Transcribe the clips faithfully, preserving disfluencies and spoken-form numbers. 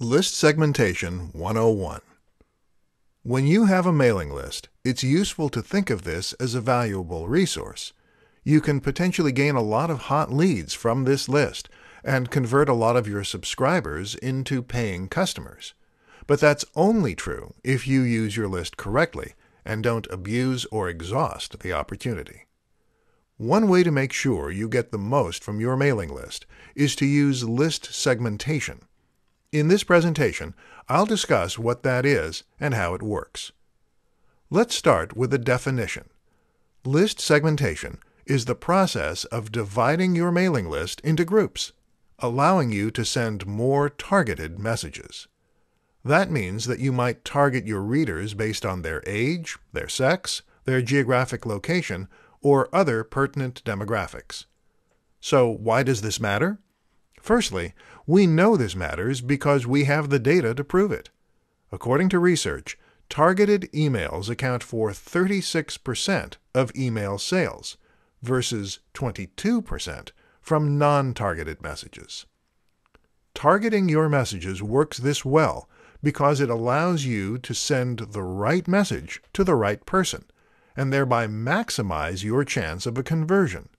List Segmentation one oh one. When you have a mailing list, it's useful to think of this as a valuable resource. You can potentially gain a lot of hot leads from this list and convert a lot of your subscribers into paying customers. But that's only true if you use your list correctly and don't abuse or exhaust the opportunity. One way to make sure you get the most from your mailing list is to use list segmentation. In this presentation, I'll discuss what that is and how it works. Let's start with a definition. List segmentation is the process of dividing your mailing list into groups, allowing you to send more targeted messages. That means that you might target your readers based on their age, their sex, their geographic location, or other pertinent demographics. So why does this matter? Firstly, we know this matters because we have the data to prove it. According to research, targeted emails account for thirty-six percent of email sales versus twenty-two percent from non-targeted messages. Targeting your messages works this well because it allows you to send the right message to the right person and thereby maximize your chance of a conversion.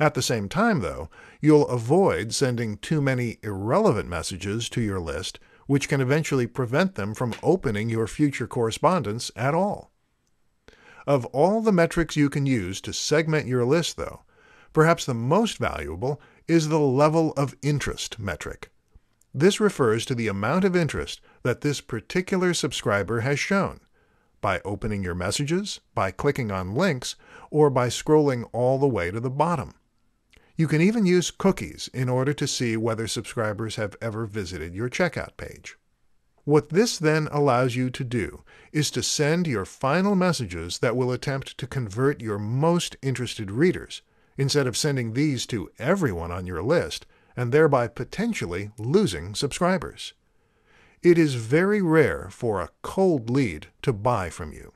At the same time, though, you'll avoid sending too many irrelevant messages to your list, which can eventually prevent them from opening your future correspondence at all. Of all the metrics you can use to segment your list, though, perhaps the most valuable is the level of interest metric. This refers to the amount of interest that this particular subscriber has shown, by opening your messages, by clicking on links, or by scrolling all the way to the bottom. You can even use cookies in order to see whether subscribers have ever visited your checkout page. What this then allows you to do is to send your final messages that will attempt to convert your most interested readers, instead of sending these to everyone on your list and thereby potentially losing subscribers. It is very rare for a cold lead to buy from you.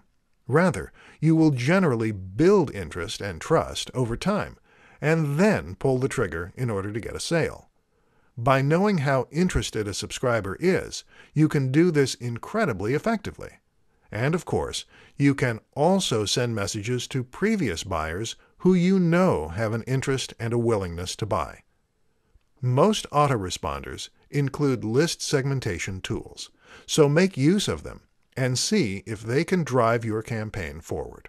Rather, you will generally build interest and trust over time, and then pull the trigger in order to get a sale. By knowing how interested a subscriber is, you can do this incredibly effectively. And of course, you can also send messages to previous buyers who you know have an interest and a willingness to buy. Most autoresponders include list segmentation tools, so make use of them and see if they can drive your campaign forward.